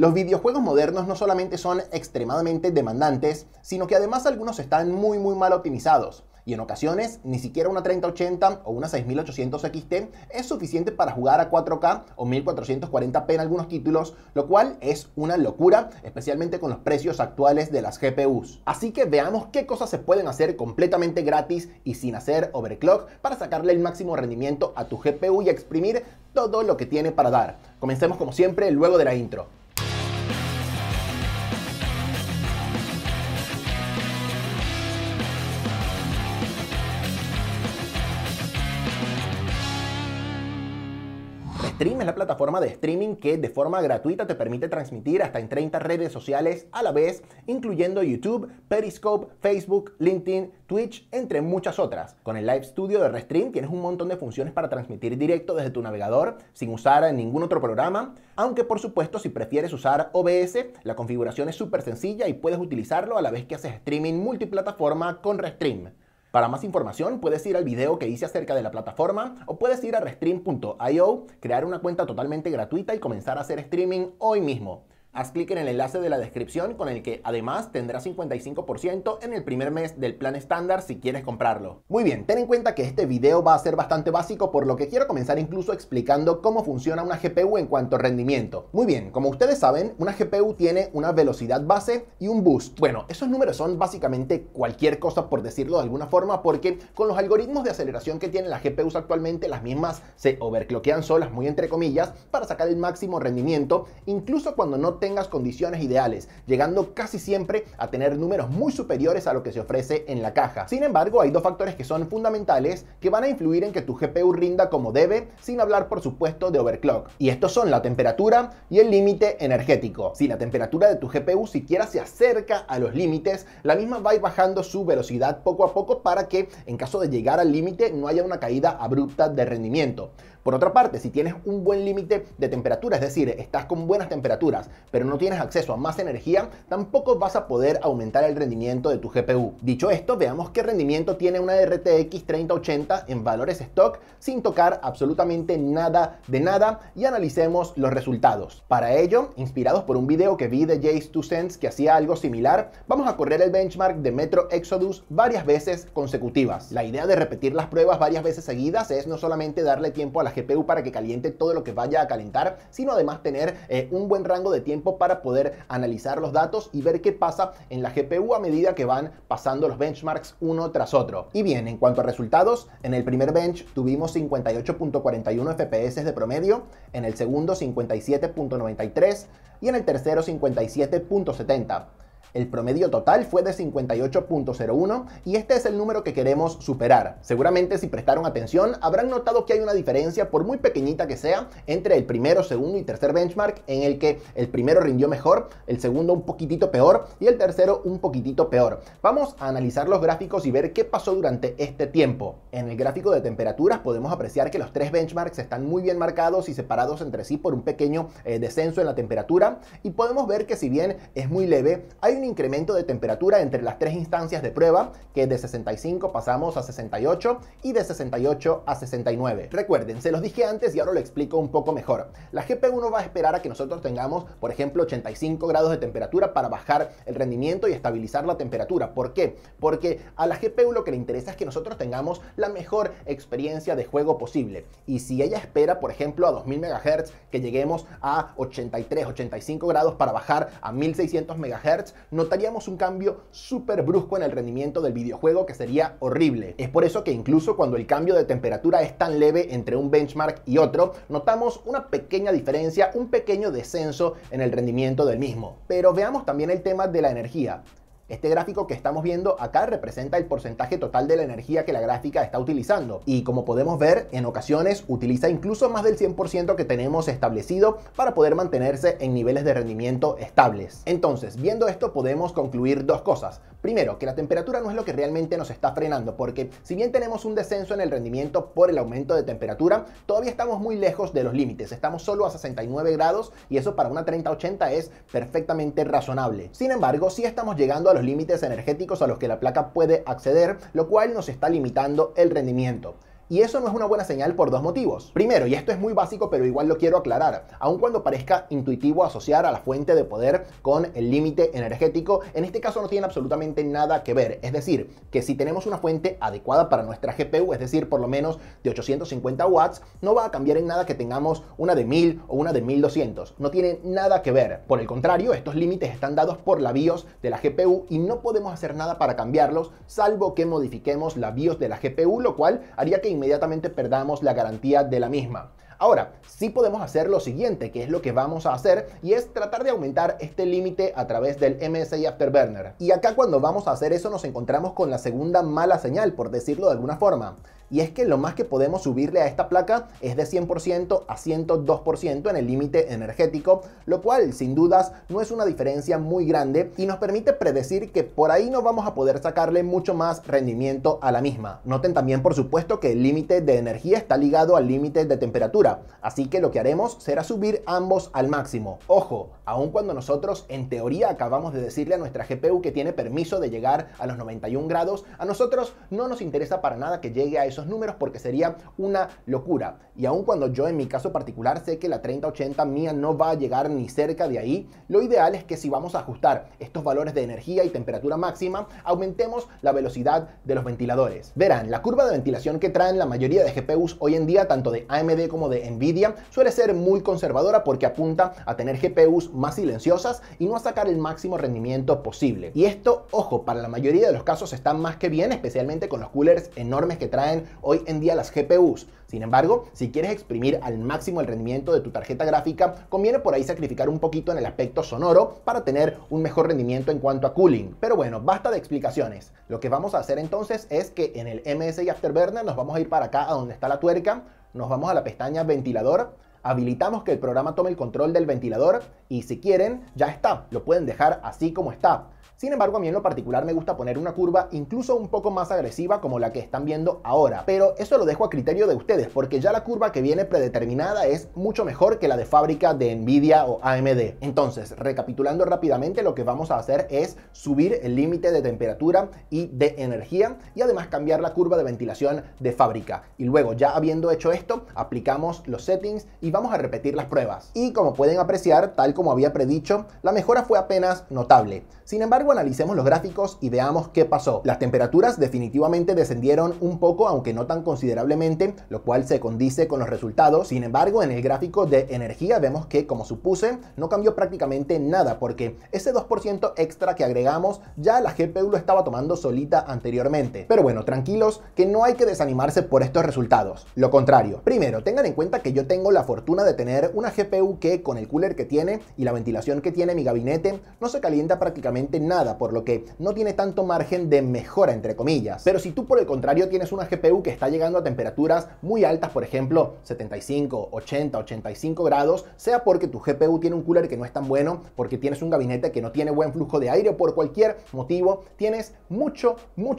Los videojuegos modernos no solamente son extremadamente demandantes, sino que además algunos están muy mal optimizados. Y en ocasiones, ni siquiera una 3080 o una 6800 XT es suficiente para jugar a 4K o 1440p en algunos títulos, lo cual es una locura, especialmente con los precios actuales de las GPUs. Así que veamos qué cosas se pueden hacer completamente gratis y sin hacer overclock para sacarle el máximo rendimiento a tu GPU y exprimir todo lo que tiene para dar. Comencemos como siempre luego de la intro. Restream es la plataforma de streaming que de forma gratuita te permite transmitir hasta en 30 redes sociales a la vez, incluyendo YouTube, Periscope, Facebook, LinkedIn, Twitch, entre muchas otras. Con el Live Studio de Restream tienes un montón de funciones para transmitir directo desde tu navegador sin usar ningún otro programa, aunque por supuesto si prefieres usar OBS, la configuración es súper sencilla y puedes utilizarlo a la vez que haces streaming multiplataforma con Restream. Para más información puedes ir al video que hice acerca de la plataforma o puedes ir a restream.io, crear una cuenta totalmente gratuita y comenzar a hacer streaming hoy mismo. Haz clic en el enlace de la descripción con el que además tendrás 55% en el primer mes del plan estándar si quieres comprarlo. Muy bien, ten en cuenta que este video va a ser bastante básico, por lo que quiero comenzar incluso explicando cómo funciona una GPU en cuanto a rendimiento. Muy bien, como ustedes saben, una GPU tiene una velocidad base y un boost. Bueno, esos números son básicamente cualquier cosa, por decirlo de alguna forma, porque con los algoritmos de aceleración que tienen las GPUs actualmente, las mismas se overclockean solas, muy entre comillas, para sacar el máximo rendimiento, incluso cuando no tengas condiciones ideales, llegando casi siempre a tener números muy superiores a lo que se ofrece en la caja. Sin embargo, hay dos factores que son fundamentales que van a influir en que tu GPU rinda como debe, sin hablar por supuesto de overclock. Y estos son la temperatura y el límite energético. Si la temperatura de tu GPU siquiera se acerca a los límites, la misma va a ir bajando su velocidad poco a poco para que en caso de llegar al límite no haya una caída abrupta de rendimiento. Por otra parte, si tienes un buen límite de temperatura, es decir, estás con buenas temperaturas, pero no tienes acceso a más energía, tampoco vas a poder aumentar el rendimiento de tu GPU. Dicho esto, veamos qué rendimiento tiene una RTX 3080 en valores stock sin tocar absolutamente nada de nada y analicemos los resultados. Para ello, inspirados por un video que vi de Jayce2Cents que hacía algo similar, vamos a correr el benchmark de Metro Exodus varias veces consecutivas. La idea de repetir las pruebas varias veces seguidas es no solamente darle tiempo a la GPU para que caliente todo lo que vaya a calentar, sino además tener un buen rango de tiempo para poder analizar los datos y ver qué pasa en la GPU a medida que van pasando los benchmarks uno tras otro. Y bien, en cuanto a resultados, en el primer bench tuvimos 58.41 FPS de promedio, en el segundo 57.93 y en el tercero 57.70. El promedio total fue de 58.01 y este es el número que queremos superar. Seguramente si prestaron atención habrán notado que hay una diferencia, por muy pequeñita que sea, entre el primero, segundo y tercer benchmark, en el que el primero rindió mejor, el segundo un poquitito peor y el tercero un poquitito peor. Vamos a analizar los gráficos y ver qué pasó durante este tiempo. En el gráfico de temperaturas podemos apreciar que los tres benchmarks están muy bien marcados y separados entre sí por un pequeño descenso en la temperatura, y podemos ver que si bien es muy leve, hay un incremento de temperatura entre las tres instancias de prueba, que de 65 pasamos a 68 y de 68 a 69. Recuerden, se los dije antes y ahora lo explico un poco mejor. La GPU no va a esperar a que nosotros tengamos, por ejemplo, 85 grados de temperatura para bajar el rendimiento y estabilizar la temperatura. ¿Por qué? Porque a la GPU lo que le interesa es que nosotros tengamos la mejor experiencia de juego posible. Y si ella espera, por ejemplo, a 2000 MHz que lleguemos a 83, 85 grados para bajar a 1600 MHz, notaríamos un cambio súper brusco en el rendimiento del videojuego que sería horrible. Es por eso que incluso cuando el cambio de temperatura es tan leve entre un benchmark y otro, notamos una pequeña diferencia, un pequeño descenso en el rendimiento del mismo. Pero veamos también el tema de la energía. Este gráfico que estamos viendo acá representa el porcentaje total de la energía que la gráfica está utilizando. Y como podemos ver, en ocasiones utiliza incluso más del 100% que tenemos establecido para poder mantenerse en niveles de rendimiento estables. Entonces, viendo esto podemos concluir dos cosas. Primero, que la temperatura no es lo que realmente nos está frenando, porque si bien tenemos un descenso en el rendimiento por el aumento de temperatura, todavía estamos muy lejos de los límites. Estamos solo a 69 grados y eso para una 3080 es perfectamente razonable. Sin embargo, sí estamos llegando a los límites energéticos a los que la placa puede acceder, lo cual nos está limitando el rendimiento. Y eso no es una buena señal por dos motivos. Primero, y esto es muy básico pero igual lo quiero aclarar, aun cuando parezca intuitivo asociar a la fuente de poder con el límite energético, en este caso no tiene absolutamente nada que ver. Es decir, que si tenemos una fuente adecuada para nuestra GPU, es decir, por lo menos de 850 watts, no va a cambiar en nada que tengamos una de 1000 o una de 1200. No tiene nada que ver. Por el contrario, estos límites están dados por la BIOS de la GPU y no podemos hacer nada para cambiarlos, salvo que modifiquemos la BIOS de la GPU, lo cual haría que inmediatamente perdamos la garantía de la misma. Ahora, sí podemos hacer lo siguiente, que es lo que vamos a hacer, y es tratar de aumentar este límite a través del MSI Afterburner. Y acá cuando vamos a hacer eso nos encontramos con la segunda mala señal, por decirlo de alguna forma. Y es que lo más que podemos subirle a esta placa es de 100% a 102% en el límite energético, lo cual sin dudas no es una diferencia muy grande y nos permite predecir que por ahí no vamos a poder sacarle mucho más rendimiento a la misma. Noten también por supuesto que el límite de energía está ligado al límite de temperatura, así que lo que haremos será subir ambos al máximo. Ojo, aun cuando nosotros en teoría acabamos de decirle a nuestra GPU que tiene permiso de llegar a los 91 grados, a nosotros no nos interesa para nada que llegue a esos números porque sería una locura. Y aun cuando yo en mi caso particular sé que la 3080 mía no va a llegar ni cerca de ahí, lo ideal es que si vamos a ajustar estos valores de energía y temperatura máxima, aumentemos la velocidad de los ventiladores. Verán, la curva de ventilación que traen la mayoría de GPUs hoy en día, tanto de AMD como de Nvidia, suele ser muy conservadora porque apunta a tener GPUs más silenciosas y no a sacar el máximo rendimiento posible. Y esto, ojo, para la mayoría de los casos está más que bien, especialmente con los coolers enormes que traen hoy en día las GPUs. Sin embargo, si quieres exprimir al máximo el rendimiento de tu tarjeta gráfica, conviene por ahí sacrificar un poquito en el aspecto sonoro para tener un mejor rendimiento en cuanto a cooling. Pero bueno, basta de explicaciones. Lo que vamos a hacer entonces es que en el MSI Afterburner nos vamos a ir para acá a donde está la tuerca, nos vamos a la pestaña ventilador, habilitamos que el programa tome el control del ventilador y si quieren, ya está, lo pueden dejar así como está. Sin embargo, a mí en lo particular me gusta poner una curva incluso un poco más agresiva como la que están viendo ahora. Pero eso lo dejo a criterio de ustedes porque ya la curva que viene predeterminada es mucho mejor que la de fábrica de Nvidia o AMD. Entonces, recapitulando rápidamente, lo que vamos a hacer es subir el límite de temperatura y de energía y además cambiar la curva de ventilación de fábrica. Y luego, ya habiendo hecho esto, aplicamos los settings y vamos a repetir las pruebas. Y como pueden apreciar, tal como había predicho, la mejora fue apenas notable. Sin embargo, analicemos los gráficos y veamos qué pasó. Las temperaturas definitivamente descendieron un poco, aunque no tan considerablemente, lo cual se condice con los resultados. Sin embargo, en el gráfico de energía vemos que, como supuse, no cambió prácticamente nada, porque ese 2% extra que agregamos ya la GPU lo estaba tomando solita anteriormente. Pero bueno, tranquilos, que no hay que desanimarse por estos resultados. Lo contrario. Primero, tengan en cuenta que yo tengo la fortuna de tener una GPU que, con el cooler que tiene y la ventilación que tiene mi gabinete, no se calienta prácticamente nada, por lo que no tiene tanto margen de mejora, entre comillas. Pero si tú por el contrario tienes una GPU que está llegando a temperaturas muy altas, por ejemplo 75, 80, 85 grados, sea porque tu GPU tiene un cooler que no es tan bueno, porque tienes un gabinete que no tiene buen flujo de aire, o por cualquier motivo, tienes mucho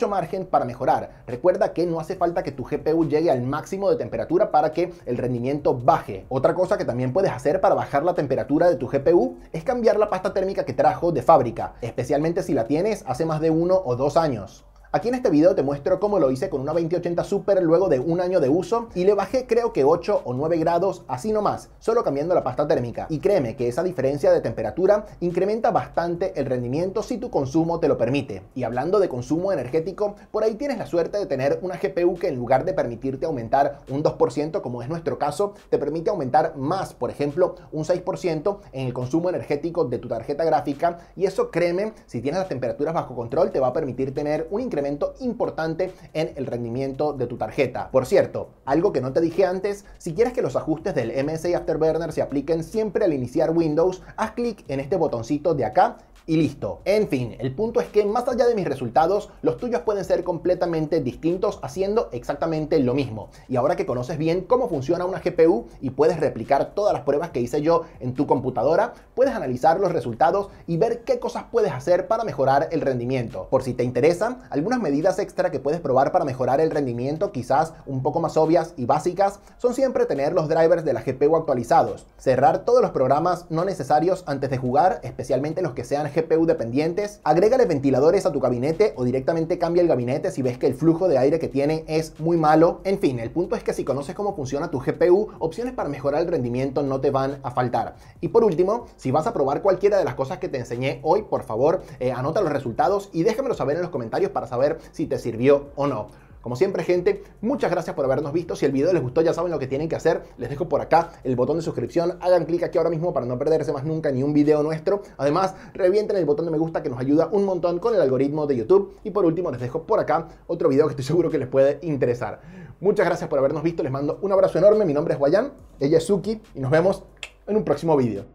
margen para mejorar. Recuerda que no hace falta que tu GPU llegue al máximo de temperatura para que el rendimiento baje. Otra cosa que también puedes hacer para bajar la temperatura de tu GPU es cambiar la pasta térmica que trajo de fábrica, especialmente si la tienes hace más de 1 o 2 años. Aquí en este video te muestro cómo lo hice con una 2080 Super luego de un año de uso y le bajé creo que 8 o 9 grados así nomás, solo cambiando la pasta térmica. Y créeme que esa diferencia de temperatura incrementa bastante el rendimiento si tu consumo te lo permite. Y hablando de consumo energético, por ahí tienes la suerte de tener una GPU que en lugar de permitirte aumentar un 2% como es nuestro caso, te permite aumentar más, por ejemplo, un 6% en el consumo energético de tu tarjeta gráfica y eso, créeme, si tienes las temperaturas bajo control te va a permitir tener un incremento importante en el rendimiento de tu tarjeta. Por cierto, algo que no te dije antes, si quieres que los ajustes del MSI Afterburner se apliquen siempre al iniciar Windows, haz clic en este botoncito de acá y listo. En fin, el punto es que más allá de mis resultados, los tuyos pueden ser completamente distintos haciendo exactamente lo mismo. Y ahora que conoces bien cómo funciona una GPU y puedes replicar todas las pruebas que hice yo en tu computadora, puedes analizar los resultados y ver qué cosas puedes hacer para mejorar el rendimiento. Por si te interesa, algunas medidas extra que puedes probar para mejorar el rendimiento, quizás un poco más obvias y básicas, son siempre tener los drivers de la GPU actualizados, cerrar todos los programas no necesarios antes de jugar, especialmente los que sean ser GPU dependientes, agrégale ventiladores a tu gabinete o directamente cambia el gabinete si ves que el flujo de aire que tiene es muy malo. En fin, el punto es que si conoces cómo funciona tu GPU, opciones para mejorar el rendimiento no te van a faltar. Y por último, si vas a probar cualquiera de las cosas que te enseñé hoy, por favor, anota los resultados y déjamelo saber en los comentarios para saber si te sirvió o no. Como siempre, gente, muchas gracias por habernos visto. Si el video les gustó, ya saben lo que tienen que hacer. Les dejo por acá el botón de suscripción. Hagan clic aquí ahora mismo para no perderse más nunca ni un video nuestro. Además, revienten el botón de me gusta que nos ayuda un montón con el algoritmo de YouTube. Y por último, les dejo por acá otro video que estoy seguro que les puede interesar. Muchas gracias por habernos visto. Les mando un abrazo enorme. Mi nombre es Guayán, ella es Suki y nos vemos en un próximo video.